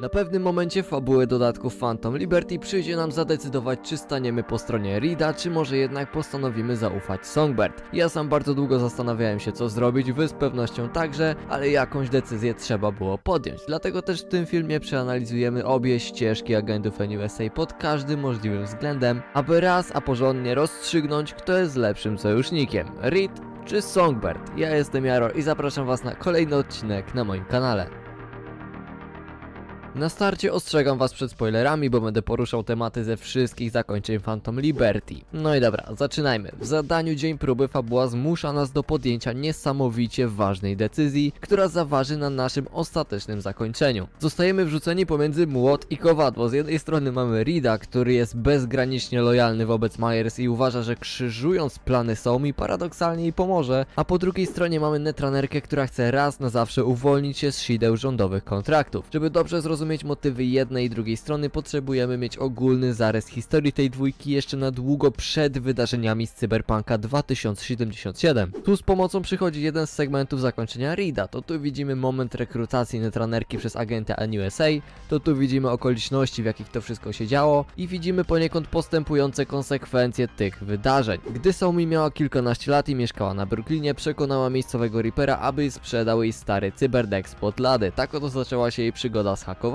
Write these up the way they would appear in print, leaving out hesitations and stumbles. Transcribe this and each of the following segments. Na pewnym momencie fabuły dodatków Phantom Liberty przyjdzie nam zadecydować, czy staniemy po stronie Reeda, czy może jednak postanowimy zaufać Songbird. Ja sam bardzo długo zastanawiałem się, co zrobić, wy z pewnością także, ale jakąś decyzję trzeba było podjąć. Dlatego też w tym filmie przeanalizujemy obie ścieżki agentów NUSA pod każdym możliwym względem, aby raz a porządnie rozstrzygnąć, kto jest lepszym sojusznikiem, Reed czy Songbird. Ja jestem Jaro i zapraszam was na kolejny odcinek na moim kanale. Na starcie ostrzegam was przed spoilerami, bo będę poruszał tematy ze wszystkich zakończeń Phantom Liberty. No i dobra, zaczynajmy. W zadaniu Dzień Próby fabuła zmusza nas do podjęcia niesamowicie ważnej decyzji, która zaważy na naszym ostatecznym zakończeniu. Zostajemy wrzuceni pomiędzy młot i kowadło. Z jednej strony mamy Reeda, który jest bezgranicznie lojalny wobec Myers i uważa, że krzyżując plany Somi paradoksalnie jej pomoże, a po drugiej stronie mamy Netrunnerkę, która chce raz na zawsze uwolnić się z szydeł rządowych kontraktów. Żeby dobrze zrozumieć motywy jednej i drugiej strony, potrzebujemy mieć ogólny zarys historii tej dwójki jeszcze na długo przed wydarzeniami z Cyberpunka 2077. Tu z pomocą przychodzi jeden z segmentów zakończenia Reeda. To tu widzimy moment rekrutacji Netrunnerki przez agenta NUSA, to tu widzimy okoliczności, w jakich to wszystko się działo i widzimy poniekąd postępujące konsekwencje tych wydarzeń. Gdy Somi miała kilkanaście lat i mieszkała na Brooklynie, przekonała miejscowego Reapera, aby sprzedał jej stary cyberdeck spod lady. Tak oto zaczęła się jej przygoda z hakiem.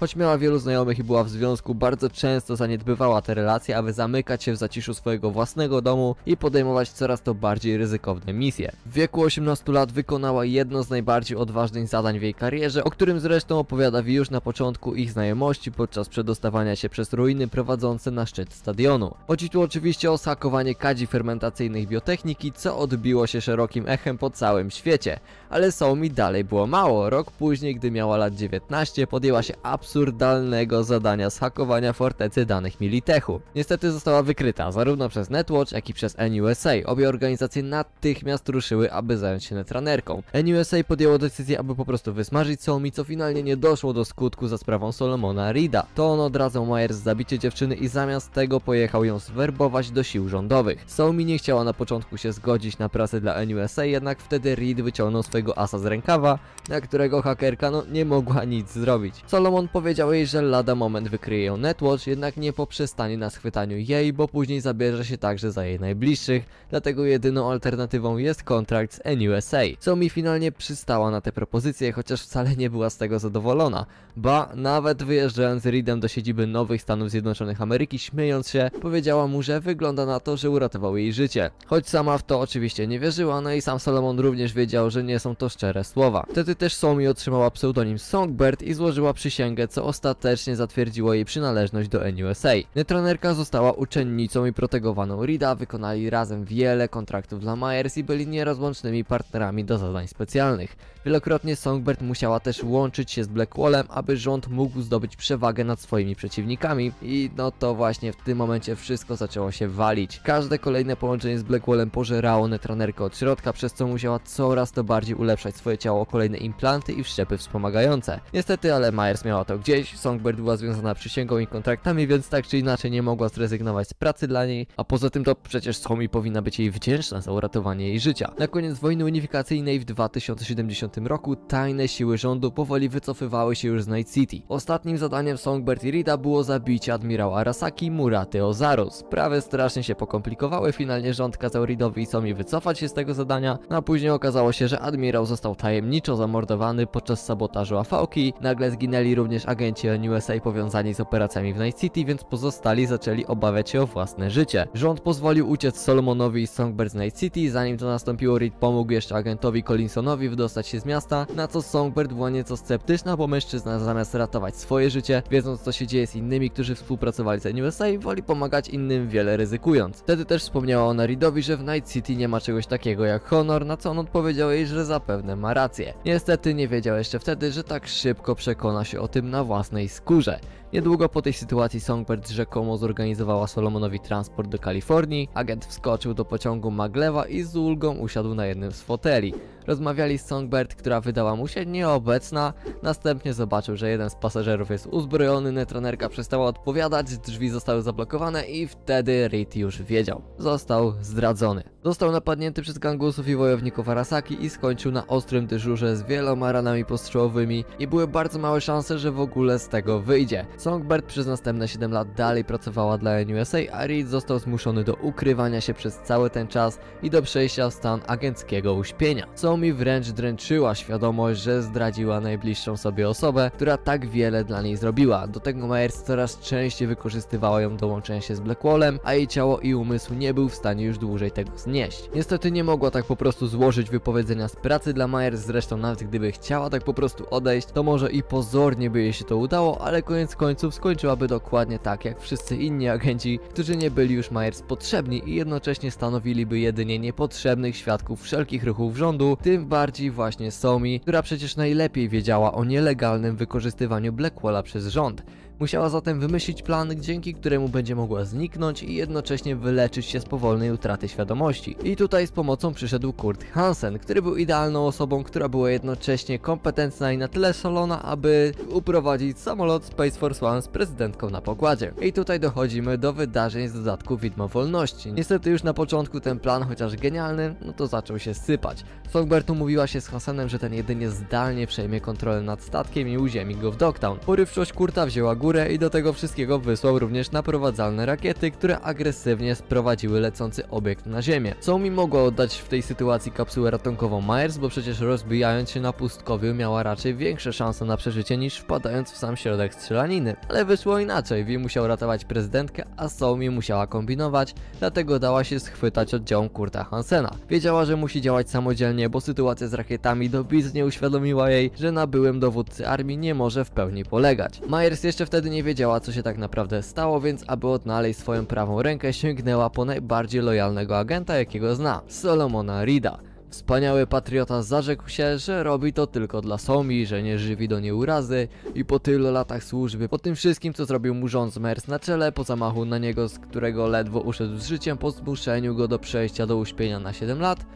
Choć miała wielu znajomych i była w związku, bardzo często zaniedbywała te relacje, aby zamykać się w zaciszu swojego własnego domu i podejmować coraz to bardziej ryzykowne misje. W wieku 18 lat wykonała jedno z najbardziej odważnych zadań w jej karierze, o którym zresztą opowiada Vi już na początku ich znajomości podczas przedostawania się przez ruiny prowadzące na szczyt stadionu. Chodzi tu oczywiście o zhakowanie kadzi fermentacyjnych biotechniki, co odbiło się szerokim echem po całym świecie. Ale Somi dalej było mało. Rok później, gdy miała lat 19, podjęła się absurdalnego zadania zhakowania fortecy danych Militechu. Niestety została wykryta zarówno przez Netwatch, jak i przez NUSA. Obie organizacje natychmiast ruszyły, aby zająć się Netrunnerką. NUSA podjęło decyzję, aby po prostu wysmażyć Somi, co finalnie nie doszło do skutku za sprawą Solomona Reeda. To on odradzał Myers zabicie dziewczyny i zamiast tego pojechał ją zwerbować do sił rządowych. Somi nie chciała na początku się zgodzić na pracę dla NUSA, jednak wtedy Reed wyciągnął swojego asa z rękawa, na którego hakerka nie mogła nic zrobić. Solomon powiedział jej, że lada moment wykryje ją Netwatch, jednak nie poprzestanie na schwytaniu jej, bo później zabierze się także za jej najbliższych, dlatego jedyną alternatywą jest kontrakt z NUSA. Somi finalnie przystała na tę propozycję, chociaż wcale nie była z tego zadowolona. Ba, nawet wyjeżdżając z Reedem do siedziby nowych Stanów Zjednoczonych Ameryki, śmiejąc się, powiedziała mu, że wygląda na to, że uratował jej życie. Choć sama w to oczywiście nie wierzyła, no i sam Solomon również wiedział, że nie są to szczere słowa. Wtedy też Somi otrzymała pseudonim Songbird i złożyła przysięgę, co ostatecznie zatwierdziło jej przynależność do NUSA. Netrunnerka została uczennicą i protegowaną Reeda, wykonali razem wiele kontraktów dla Myers i byli nierozłącznymi partnerami do zadań specjalnych. Wielokrotnie Songbird musiała też łączyć się z Blackwallem, aby rząd mógł zdobyć przewagę nad swoimi przeciwnikami i no to właśnie w tym momencie wszystko zaczęło się walić. Każde kolejne połączenie z Blackwallem pożerało Netrunnerkę od środka, przez co musiała coraz to bardziej ulepszać swoje ciało o kolejne implanty i wszczepy wspomagające. Niestety, ale Myers miała to gdzieś, Songbird była związana przysięgą i kontraktami, więc tak czy inaczej nie mogła zrezygnować z pracy dla niej, a poza tym to przecież Somi powinna być jej wdzięczna za uratowanie jej życia. Na koniec wojny unifikacyjnej w 2070 roku tajne siły rządu powoli wycofywały się już z Night City. Ostatnim zadaniem Songbird i Reeda było zabicie admirała Arasaki Muraty Ozaru. Sprawy strasznie się pokomplikowały, finalnie rząd kazał Reedowi i Somi wycofać się z tego zadania, a później okazało się, że admirał został tajemniczo zamordowany podczas sabotażu AV-ki. Nagle zginęli również agenci NUSA powiązani z operacjami w Night City, więc pozostali zaczęli obawiać się o własne życie. Rząd pozwolił uciec Solomonowi i Songbird z Night City. Zanim to nastąpiło, Reed pomógł jeszcze agentowi Collinsonowi wydostać się z miasta, na co Songbird była nieco sceptyczna, bo mężczyzna zamiast ratować swoje życie, wiedząc co się dzieje z innymi, którzy współpracowali z NUSA, woli pomagać innym, wiele ryzykując. Wtedy też wspomniała ona Reedowi, że w Night City nie ma czegoś takiego jak honor, na co on odpowiedział jej, że zapewne ma rację. Niestety nie wiedział jeszcze wtedy, że tak szybko przekona się o tym na własnej skórze. Niedługo po tej sytuacji Songbird rzekomo zorganizowała Solomonowi transport do Kalifornii, agent wskoczył do pociągu Maglewa i z ulgą usiadł na jednym z foteli. Rozmawiali z Songbird, która wydała mu się nieobecna, następnie zobaczył, że jeden z pasażerów jest uzbrojony, Netrunnerka przestała odpowiadać, drzwi zostały zablokowane i wtedy Reed już wiedział. Został zdradzony. Został napadnięty przez gangusów i wojowników Arasaki i skończył na ostrym dyżurze z wieloma ranami postrzałowymi i były bardzo małe szanse, że w ogóle z tego wyjdzie. Songbird przez następne 7 lat dalej pracowała dla NUSA, a Reed został zmuszony do ukrywania się przez cały ten czas i do przejścia w stan agenckiego uśpienia. Co mi wręcz dręczyła świadomość, że zdradziła najbliższą sobie osobę, która tak wiele dla niej zrobiła. Do tego Myers coraz częściej wykorzystywała ją do łączenia się z Blackwallem, a jej ciało i umysł nie był w stanie już dłużej tego znieść. Niestety nie mogła tak po prostu złożyć wypowiedzenia z pracy dla Myers, zresztą nawet gdyby chciała tak po prostu odejść, to może i pozornie by jej się to udało, ale koniec końców skończyłaby dokładnie tak jak wszyscy inni agenci, którzy nie byli już Myers potrzebni i jednocześnie stanowiliby jedynie niepotrzebnych świadków wszelkich ruchów rządu, tym bardziej właśnie Somi, która przecież najlepiej wiedziała o nielegalnym wykorzystywaniu Blackwalla przez rząd. Musiała zatem wymyślić plan, dzięki któremu będzie mogła zniknąć i jednocześnie wyleczyć się z powolnej utraty świadomości. I tutaj z pomocą przyszedł Kurt Hansen, który był idealną osobą, która była jednocześnie kompetentna i na tyle szalona, aby uprowadzić samolot Space Force One z prezydentką na pokładzie. I tutaj dochodzimy do wydarzeń z dodatku Widmo Wolności. Niestety już na początku ten plan, chociaż genialny, no to zaczął się sypać. Songbird umówiła się z Hansenem, że ten jedynie zdalnie przejmie kontrolę nad statkiem i uziemi go w Dogtown. Porywczość Kurta wzięła górę i do tego wszystkiego wysłał również naprowadzalne rakiety, które agresywnie sprowadziły lecący obiekt na ziemię. Somi mogła oddać w tej sytuacji kapsułę ratunkową Myers, bo przecież rozbijając się na pustkowiu miała raczej większe szanse na przeżycie niż wpadając w sam środek strzelaniny. Ale wyszło inaczej, V musiał ratować prezydentkę, a Somi musiała kombinować, dlatego dała się schwytać oddziałom Kurta Hansena. Wiedziała, że musi działać samodzielnie, bo sytuacja z rakietami dobitnie uświadomiła jej, że na byłym dowódcy armii nie może w pełni polegać. Myers jeszcze wtedy nie wiedziała, co się tak naprawdę stało, więc aby odnaleźć swoją prawą rękę, sięgnęła po najbardziej lojalnego agenta, jakiego zna, Solomona Reeda. Wspaniały patriota zarzekł się, że robi to tylko dla Somi, że nie żywi do niej urazy i po tylu latach służby, po tym wszystkim, co zrobił mu rząd z Myers na czele, po zamachu na niego, z którego ledwo uszedł z życiem, po zmuszeniu go do przejścia do uśpienia na 7 lat,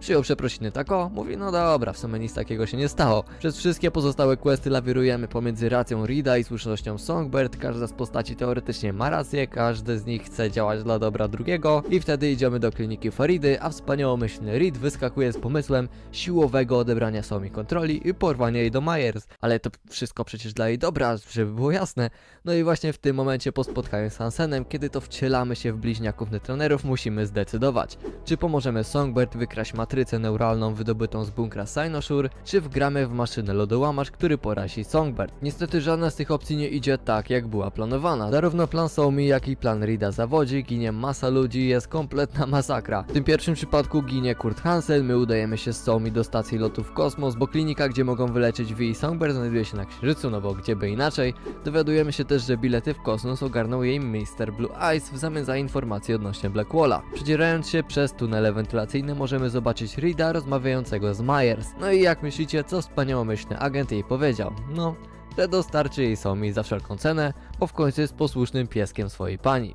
przyjął przeprosiny tak o, mówi no dobra, w sumie nic takiego się nie stało. Przez wszystkie pozostałe questy lawirujemy pomiędzy racją Reeda i słusznością Songbird, każda z postaci teoretycznie ma rację, każdy z nich chce działać dla dobra drugiego i wtedy idziemy do kliniki Faridy, a wspaniałomyślny Reed wyskakuje z pomysłem siłowego odebrania Somi kontroli i porwania jej do Myers, ale to wszystko przecież dla jej dobra, żeby było jasne. No i właśnie w tym momencie po spotkaniu z Hansenem, kiedy to wcielamy się w bliźniaków Netrunnerów, musimy zdecydować, czy pomożemy Songbird wykraść matrycę neuralną wydobytą z bunkra Cynosure, czy wgramy w maszynę lodołamacz, który porazi Songbird. Niestety żadna z tych opcji nie idzie tak, jak była planowana. Zarówno plan Somi, jak i plan Reeda zawodzi, ginie masa ludzi, jest kompletna masakra. W tym pierwszym przypadku ginie Kurt Hansen, my udajemy się z Somi do stacji lotu w kosmos, bo klinika, gdzie mogą wyleczyć V i Songbird, znajduje się na Księżycu, no bo gdzie by inaczej. Dowiadujemy się też, że bilety w kosmos ogarnął jej Mr. Blue Eyes w zamian za informacje odnośnie Blackwalla. Przedzierając się przez tunele wentylacyjne możemy zobaczyć Reeda rozmawiającego z Myers. No i jak myślicie, co wspaniałomyślny agent jej powiedział? No, że dostarczy jej Somi za wszelką cenę, bo w końcu jest posłusznym pieskiem swojej pani.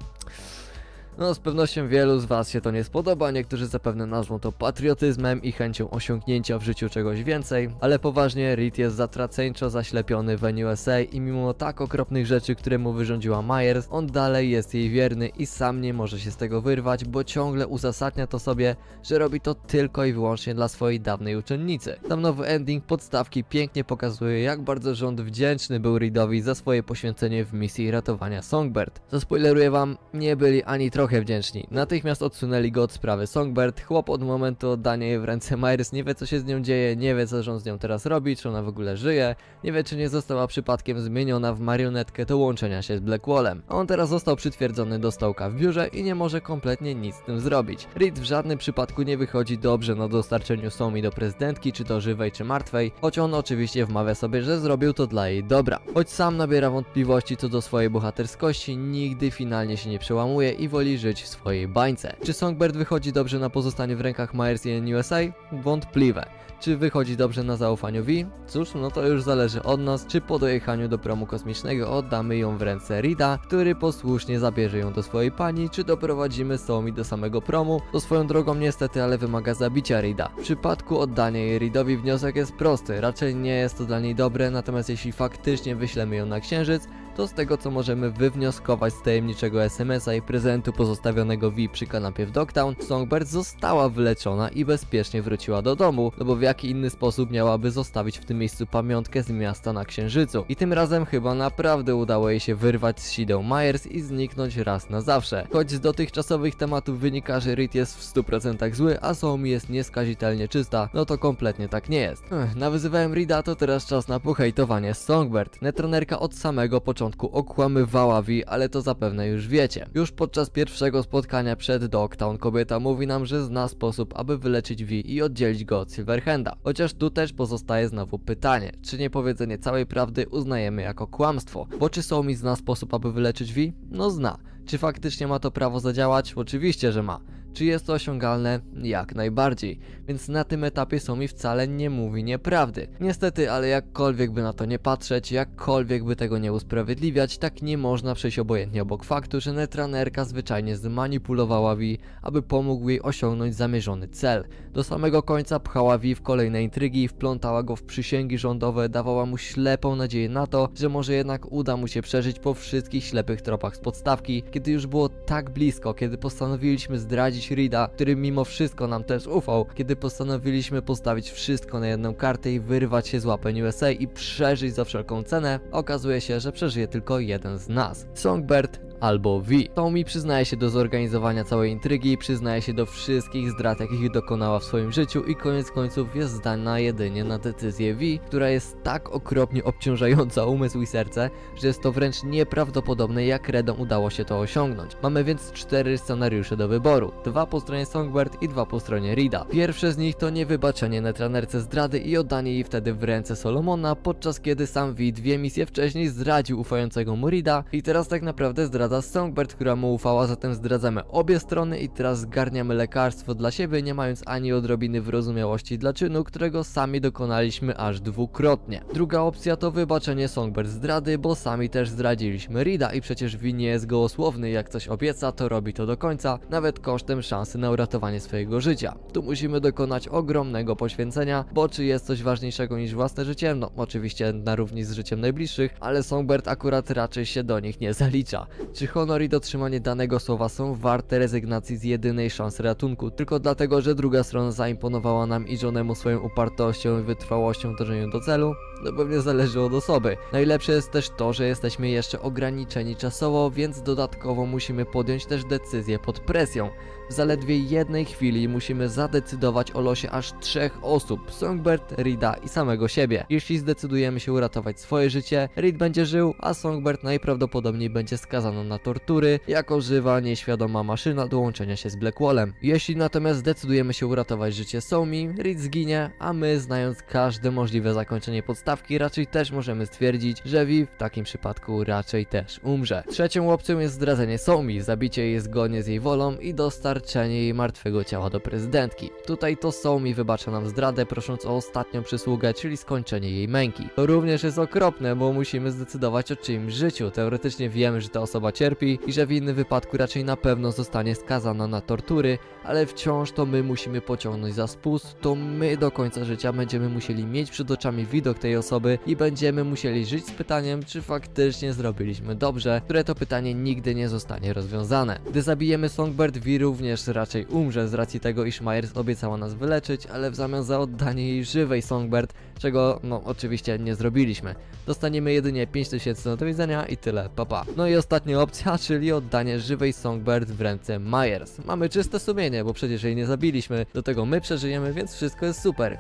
No, z pewnością wielu z was się to nie spodoba, niektórzy zapewne nazwą to patriotyzmem i chęcią osiągnięcia w życiu czegoś więcej, ale poważnie, Reed jest zatraceńczo zaślepiony w NUSA i mimo tak okropnych rzeczy, które mu wyrządziła Myers, on dalej jest jej wierny i sam nie może się z tego wyrwać, bo ciągle uzasadnia to sobie, że robi to tylko i wyłącznie dla swojej dawnej uczennicy. Tam nowy ending podstawki pięknie pokazuje, jak bardzo rząd wdzięczny był Reedowi za swoje poświęcenie w misji ratowania Songbird. Zaspoileruję wam, nie byli ani trochę wdzięczni. Natychmiast odsunęli go od sprawy Songbird. Chłop od momentu oddania jej w ręce Myers nie wie, co się z nią dzieje, nie wie, co rząd z nią teraz robi, czy ona w ogóle żyje, nie wie, czy nie została przypadkiem zmieniona w marionetkę do łączenia się z Blackwallem. On teraz został przytwierdzony do stołka w biurze i nie może kompletnie nic z tym zrobić. Reed w żadnym przypadku nie wychodzi dobrze na dostarczeniu Somi do prezydentki, czy to żywej, czy martwej, choć on oczywiście wmawia sobie, że zrobił to dla jej dobra. Choć sam nabiera wątpliwości co do swojej bohaterskości, nigdy finalnie się nie przełamuje i woli żyć w swojej bańce. Czy Songbird wychodzi dobrze na pozostanie w rękach Myers i NUSA? Wątpliwe. Czy wychodzi dobrze na zaufaniu V? Cóż, no to już zależy od nas, czy po dojechaniu do promu kosmicznego oddamy ją w ręce Reeda, który posłusznie zabierze ją do swojej pani, czy doprowadzimy Somi do samego promu, to swoją drogą niestety, ale wymaga zabicia Reeda. W przypadku oddania jej Reedowi wniosek jest prosty, raczej nie jest to dla niej dobre, natomiast jeśli faktycznie wyślemy ją na Księżyc, To z tego, co możemy wywnioskować z tajemniczego SMS-a i prezentu pozostawionego Vi przy kanapie w Dogtown, Songbird została wyleczona i bezpiecznie wróciła do domu, no bo w jaki inny sposób miałaby zostawić w tym miejscu pamiątkę z miasta na Księżycu. I tym razem chyba naprawdę udało jej się wyrwać z sideł Myers i zniknąć raz na zawsze. Choć z dotychczasowych tematów wynika, że Reed jest w 100% zły, a Somi jest nieskazitelnie czysta, no to kompletnie tak nie jest. Nawyzywałem Reeda, to teraz czas na pohejtowanie Songbird. Netrunnerka od samego początku okłamywała Vi, ale to zapewne już wiecie. Już podczas pierwszego spotkania przed Dogtown kobieta mówi nam, że zna sposób, aby wyleczyć Vi i oddzielić go od Silverhanda. Chociaż tu też pozostaje znowu pytanie, czy niepowiedzenie całej prawdy uznajemy jako kłamstwo? Bo czy Somi zna sposób, aby wyleczyć Vi? No zna. Czy faktycznie ma to prawo zadziałać? Oczywiście, że ma. Czy jest to osiągalne? Jak najbardziej. Więc na tym etapie Somi wcale nie mówi nieprawdy. Niestety, ale jakkolwiek by na to nie patrzeć, jakkolwiek by tego nie usprawiedliwiać, tak nie można przejść obojętnie obok faktu, że Netrunnerka zwyczajnie zmanipulowała Vi, aby pomógł jej osiągnąć zamierzony cel. Do samego końca pchała Vi w kolejne intrygi, wplątała go w przysięgi rządowe, dawała mu ślepą nadzieję na to, że może jednak uda mu się przeżyć po wszystkich ślepych tropach z podstawki, kiedy już było tak blisko, kiedy postanowiliśmy zdradzić Reeda, który mimo wszystko nam też ufał, kiedy postanowiliśmy postawić wszystko na jedną kartę i wyrwać się z łapen USA i przeżyć za wszelką cenę, okazuje się, że przeżyje tylko jeden z nas. Songbird albo Vi. Somi przyznaje się do zorganizowania całej intrygi, przyznaje się do wszystkich zdrad, jakich dokonała w swoim życiu i koniec końców jest zdana jedynie na decyzję Vi, która jest tak okropnie obciążająca umysł i serce, że jest to wręcz nieprawdopodobne, jak Redom udało się to osiągnąć. Mamy więc 4 scenariusze do wyboru. 2 po stronie Songbird i 2 po stronie Reeda. Pierwsze z nich to niewybaczenie Netrunnerce zdrady i oddanie jej wtedy w ręce Solomona, podczas kiedy sam Vi 2 misje wcześniej zdradził ufającego mu Reeda i teraz tak naprawdę zdradza Songbird, która mu ufała, zatem zdradzamy obie strony i teraz zgarniamy lekarstwo dla siebie, nie mając ani odrobiny wyrozumiałości dla czynu, którego sami dokonaliśmy aż 2-krotnie. Druga opcja to wybaczenie Songbird zdrady, bo sami też zdradziliśmy Reeda i przecież Vi nie jest gołosłowny, jak coś obieca, to robi to do końca, nawet kosztem szansy na uratowanie swojego życia. Tu musimy dokonać ogromnego poświęcenia, bo czy jest coś ważniejszego niż własne życie? No oczywiście na równi z życiem najbliższych, ale Songbird akurat raczej się do nich nie zalicza. Czy honor i dotrzymanie danego słowa są warte rezygnacji z jedynej szansy ratunku, tylko dlatego, że druga strona zaimponowała nam i żonemu swoją upartością i wytrwałością w dążeniu do celu? No pewnie zależy od osoby. Najlepsze jest też to, że jesteśmy jeszcze ograniczeni czasowo, więc dodatkowo musimy podjąć też decyzję pod presją. W zaledwie jednej chwili musimy zadecydować o losie aż 3 osób: Songbird, Reeda i samego siebie. Jeśli zdecydujemy się uratować swoje życie, Reed będzie żył, a Songbird najprawdopodobniej będzie skazana na tortury jako żywa, nieświadoma maszyna do łączenia się z Blackwallem. Jeśli natomiast zdecydujemy się uratować życie Somi, Reed zginie, a my, znając każde możliwe zakończenie podstawki, raczej też możemy stwierdzić, że Vi w takim przypadku raczej też umrze. Trzecią opcją jest zdradzenie Somi, zabicie jej zgodnie z jej wolą i dostarczenie jej martwego ciała do prezydentki. Tutaj to Somi wybacza nam zdradę, prosząc o ostatnią przysługę, czyli skończenie jej męki. To również jest okropne, bo musimy zdecydować o czyimś życiu. Teoretycznie wiemy, że ta osoba cierpi i że w innym wypadku raczej na pewno zostanie skazana na tortury, ale wciąż to my musimy pociągnąć za spust, to my do końca życia będziemy musieli mieć przed oczami widok tej osoby i będziemy musieli żyć z pytaniem, czy faktycznie zrobiliśmy dobrze, które to pytanie nigdy nie zostanie rozwiązane. Gdy zabijemy Songbird, Vi również raczej umrze z racji tego, iż Myers obiecała nas wyleczyć, ale w zamian za oddanie jej żywej Songbird, czego no oczywiście nie zrobiliśmy. Dostaniemy jedynie 5000 do widzenia i tyle, papa. No i ostatnia opcja, czyli oddanie żywej Songbird w ręce Myers. Mamy czyste sumienie, bo przecież jej nie zabiliśmy, do tego my przeżyjemy, więc wszystko jest super.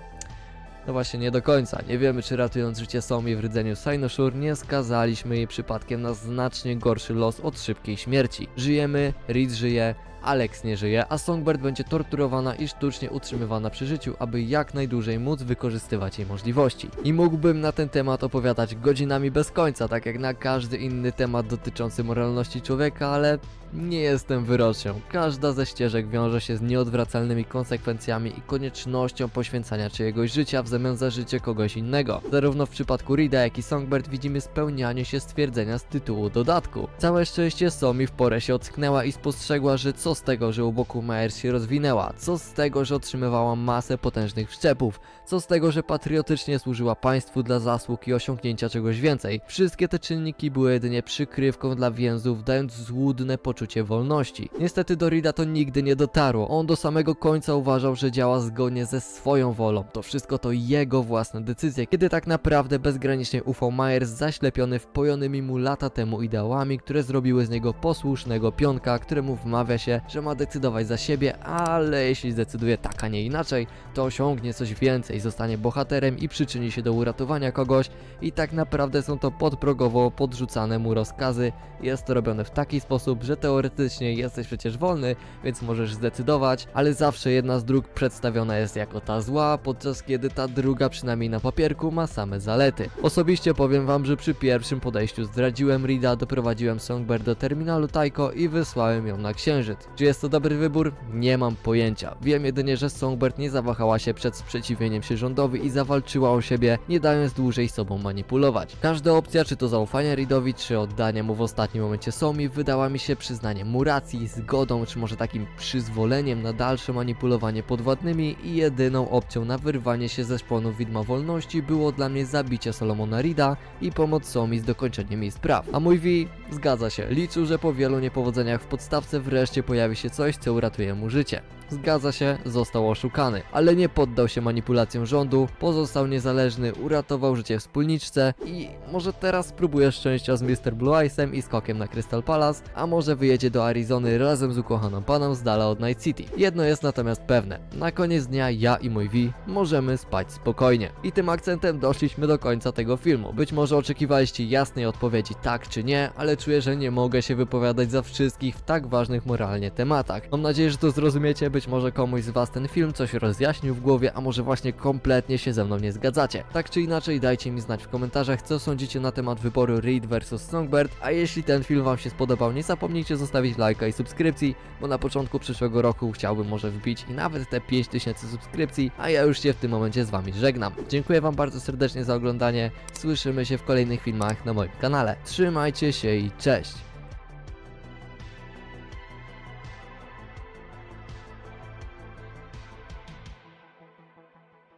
No właśnie, nie do końca. Nie wiemy, czy ratując życie Somi w rdzeniu Cynosure nie skazaliśmy jej przypadkiem na znacznie gorszy los od szybkiej śmierci. Żyjemy, Reed żyje, Alex nie żyje, a Songbird będzie torturowana i sztucznie utrzymywana przy życiu, aby jak najdłużej móc wykorzystywać jej możliwości. I mógłbym na ten temat opowiadać godzinami bez końca, tak jak na każdy inny temat dotyczący moralności człowieka, ale nie jestem wyrocznią. Każda ze ścieżek wiąże się z nieodwracalnymi konsekwencjami i koniecznością poświęcania czyjegoś życia w zamian za życie kogoś innego. Zarówno w przypadku Reeda, jak i Songbird widzimy spełnianie się stwierdzenia z tytułu dodatku. Całe szczęście Somi w porę się ocknęła i spostrzegła, że co co z tego, że u boku Myers się rozwinęła, co z tego, że otrzymywała masę potężnych wszczepów, co z tego, że patriotycznie służyła państwu dla zasług i osiągnięcia czegoś więcej. Wszystkie te czynniki były jedynie przykrywką dla więzów, dając złudne poczucie wolności. Niestety do Reeda to nigdy nie dotarło, on do samego końca uważał, że działa zgodnie ze swoją wolą, to wszystko to jego własne decyzje, kiedy tak naprawdę bezgranicznie ufał Myers, zaślepiony wpojonymi mu lata temu ideałami, które zrobiły z niego posłusznego pionka, któremu wmawia się, że ma decydować za siebie, ale jeśli zdecyduje tak, a nie inaczej, to osiągnie coś więcej, zostanie bohaterem i przyczyni się do uratowania kogoś i tak naprawdę są to podprogowo podrzucane mu rozkazy. Jest to robione w taki sposób, że teoretycznie jesteś przecież wolny, więc możesz zdecydować, ale zawsze jedna z dróg przedstawiona jest jako ta zła, podczas kiedy ta druga przynajmniej na papierku ma same zalety. Osobiście powiem wam, że przy pierwszym podejściu zdradziłem Reeda, doprowadziłem Songbird do terminalu Tycho i wysłałem ją na Księżyc. Czy jest to dobry wybór? Nie mam pojęcia. Wiem jedynie, że Songbird nie zawahała się przed sprzeciwieniem się rządowi i zawalczyła o siebie, nie dając dłużej sobą manipulować. Każda opcja, czy to zaufanie Reedowi, czy oddanie mu w ostatnim momencie Somi, wydała mi się przyznaniem mu racji, zgodą, czy może takim przyzwoleniem na dalsze manipulowanie podwładnymi i jedyną opcją na wyrwanie się ze szponu widma wolności było dla mnie zabicie Solomona Reeda i pomoc Somi z dokończeniem jej spraw. A mój V zgadza się, liczył, że po wielu niepowodzeniach w podstawce wreszcie pojawi się coś, co uratuje mu życie. Zgadza się, został oszukany, ale nie poddał się manipulacjom rządu, pozostał niezależny, uratował życie wspólniczce i może teraz spróbuje szczęścia z Mr. Blue Eyes'em i skokiem na Crystal Palace, a może wyjedzie do Arizony razem z ukochaną paną z dala od Night City. Jedno jest natomiast pewne, na koniec dnia ja i mój V możemy spać spokojnie. I tym akcentem doszliśmy do końca tego filmu. Być może oczekiwaliście jasnej odpowiedzi tak czy nie, ale czuję, że nie mogę się wypowiadać za wszystkich w tak ważnych moralnie tematach. Mam nadzieję, że to zrozumiecie. Być może komuś z was ten film coś rozjaśnił w głowie, a może właśnie kompletnie się ze mną nie zgadzacie. Tak czy inaczej, dajcie mi znać w komentarzach, co sądzicie na temat wyboru Reed vs Songbird, a jeśli ten film wam się spodobał, nie zapomnijcie zostawić lajka i subskrypcji, bo na początku przyszłego roku chciałbym może wbić i nawet te 5000 subskrypcji, a ja już się w tym momencie z wami żegnam. Dziękuję wam bardzo serdecznie za oglądanie, słyszymy się w kolejnych filmach na moim kanale. Trzymajcie się i cześć!